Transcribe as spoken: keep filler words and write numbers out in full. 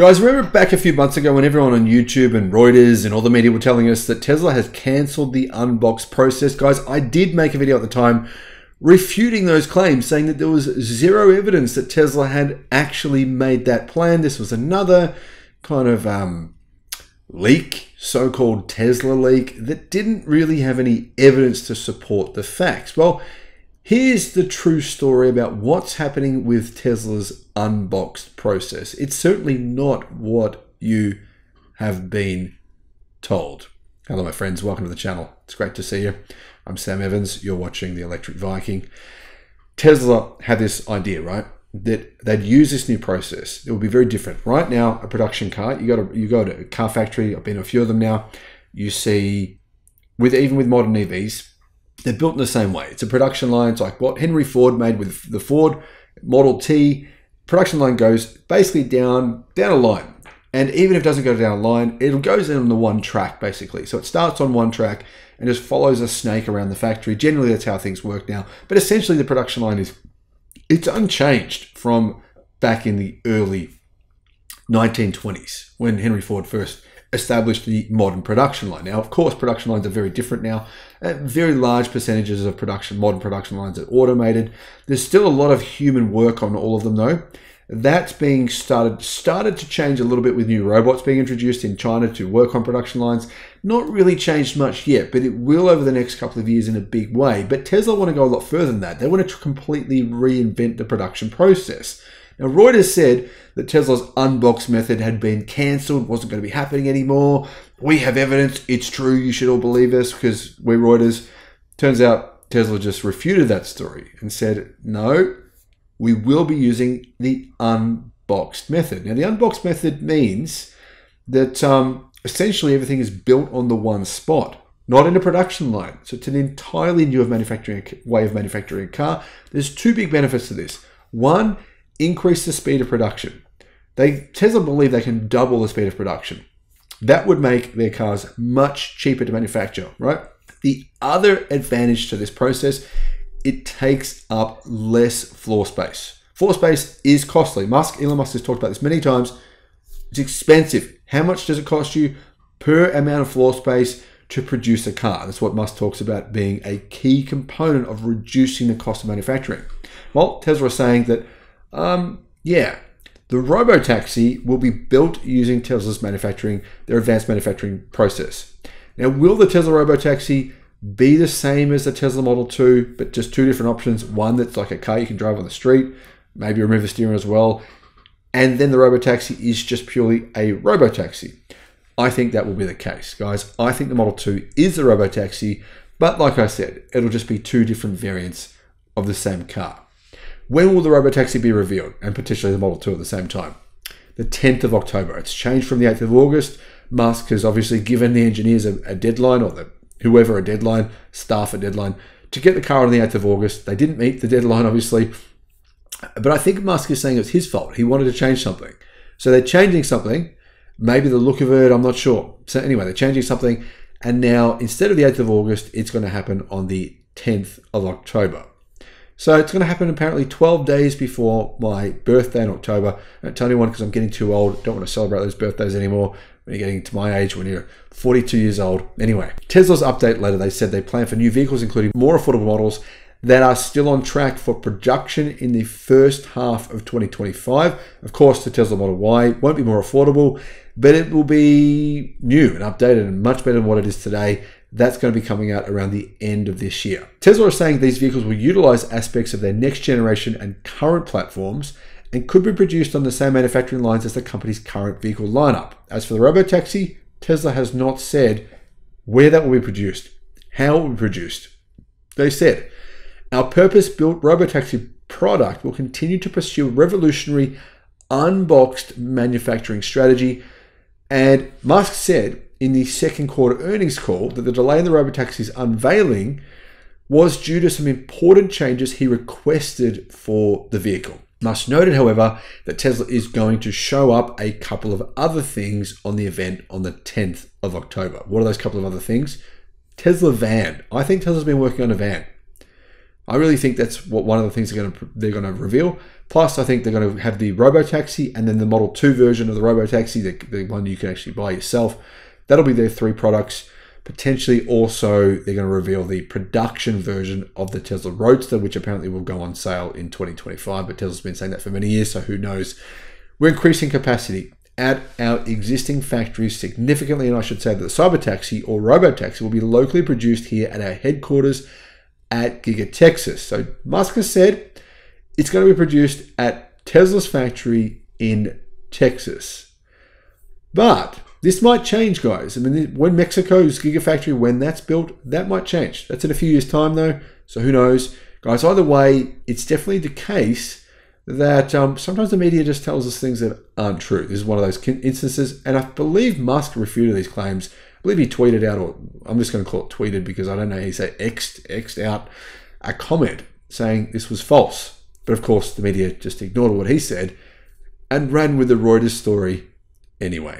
Guys, remember back a few months ago when everyone on YouTube and Reuters and all the media were telling us that Tesla has cancelled the unbox process? Guys, I did make a video at the time refuting those claims, saying that there was zero evidence that Tesla had actually made that plan. This was another kind of um, leak, so-called Tesla leak, that didn't really have any evidence to support the facts. Well, here's the true story about what's happening with Tesla's unboxed process. It's certainly not what you have been told. Hello, my friends. Welcome to the channel. It's great to see you. I'm Sam Evans. You're watching The Electric Viking. Tesla had this idea, right, that they'd use this new process. It would be very different. Right now, a production car, you go to, you go to a car factory. I've been to a few of them now. You see, with even with modern E Vs, they're built in the same way. It's a production line. It's like what Henry Ford made with the Ford Model T. Production line goes basically down, down a line. And even if it doesn't go down a line, it goes in on the one track, basically. So it starts on one track and just follows a snake around the factory. Generally, that's how things work now. But essentially, the production line is, it's unchanged from back in the early nineteen twenties when Henry Ford first established the modern production line. Now, of course, production lines are very different now. Uh, very large percentages of production, modern production lines are automated. There's still a lot of human work on all of them, though. That's being started, started to change a little bit with new robots being introduced in China to work on production lines. Not really changed much yet, but it will over the next couple of years in a big way. But Tesla want to go a lot further than that. They want to completely reinvent the production process. Now, Reuters said that Tesla's unbox method had been cancelled, wasn't going to be happening anymore. We have evidence, it's true, you should all believe us because we're Reuters. Turns out Tesla just refuted that story and said, no, we will be using the unboxed method. Now, the unboxed method means that um, essentially everything is built on the one spot, not in a production line. So it's an entirely new of manufacturing way of manufacturing a car. There's two big benefits to this. One, increase the speed of production. They, Tesla believe they can double the speed of production. That would make their cars much cheaper to manufacture, right? The other advantage to this process, it takes up less floor space. Floor space is costly. Musk, Elon Musk has talked about this many times. It's expensive. How much does it cost you per amount of floor space to produce a car? That's what Musk talks about being a key component of reducing the cost of manufacturing. Well, Tesla is saying that Um, yeah, the Robotaxi will be built using Tesla's manufacturing, their advanced manufacturing process. Now, will the Tesla Robotaxi be the same as the Tesla Model two, but just two different options? One that's like a car you can drive on the street, maybe remove the steering as well. And then the Robotaxi is just purely a Robotaxi. I think that will be the case, guys. I think the Model two is the Robotaxi, but like I said, it'll just be two different variants of the same car. When will the Robotaxi be revealed, and potentially the Model two at the same time? The tenth of October. It's changed from the eighth of August. Musk has obviously given the engineers a, a deadline, or the, whoever a deadline, staff a deadline, to get the car on the eighth of August. They didn't meet the deadline, obviously. But I think Musk is saying it's his fault. He wanted to change something. So they're changing something. Maybe the look of it, I'm not sure. So anyway, they're changing something. And now, instead of the eighth of August, it's going to happen on the tenth of October. So it's going to happen apparently twelve days before my birthday in October. Don't tell anyone because I'm getting too old. Don't want to celebrate those birthdays anymore. When you're getting to my age, when you're forty-two years old. Anyway, Tesla's update later, they said they plan for new vehicles, including more affordable models that are still on track for production in the first half of twenty twenty-five. Of course, the Tesla Model Y won't be more affordable, but it will be new and updated and much better than what it is today. That's going to be coming out around the end of this year. Tesla is saying these vehicles will utilize aspects of their next generation and current platforms and could be produced on the same manufacturing lines as the company's current vehicle lineup. As for the Robotaxi, Tesla has not said where that will be produced, how it will be produced. They said, our purpose-built Robotaxi product will continue to pursue a revolutionary, unboxed manufacturing strategy. And Musk said, in the second quarter earnings call, that the delay in the Robotaxi's unveiling was due to some important changes he requested for the vehicle. Musk noted, however, that Tesla is going to show up a couple of other things on the event on the tenth of October. What are those couple of other things? Tesla van. I think Tesla's been working on a van. I really think that's what one of the things they're going to, they're going to reveal. Plus, I think they're going to have the Robotaxi and then the Model two version of the Robotaxi, the, the one you can actually buy yourself. That'll be their three products. Potentially also, they're going to reveal the production version of the Tesla Roadster, which apparently will go on sale in twenty twenty-five, but Tesla's been saying that for many years, so who knows. We're increasing capacity at our existing factories significantly, and I should say that the Cybertaxi or Robotaxi will be locally produced here at our headquarters at Giga Texas. So Musk has said it's going to be produced at Tesla's factory in Texas. But this might change, guys. I mean, when Mexico's Gigafactory, when that's built, that might change. That's in a few years' time, though, so who knows. Guys, either way, it's definitely the case that um, sometimes the media just tells us things that aren't true. This is one of those instances, and I believe Musk refuted these claims. I believe he tweeted out, or I'm just going to call it tweeted because I don't know, he said X'd, X'd out a comment saying this was false. But, of course, the media just ignored what he said and ran with the Reuters story anyway.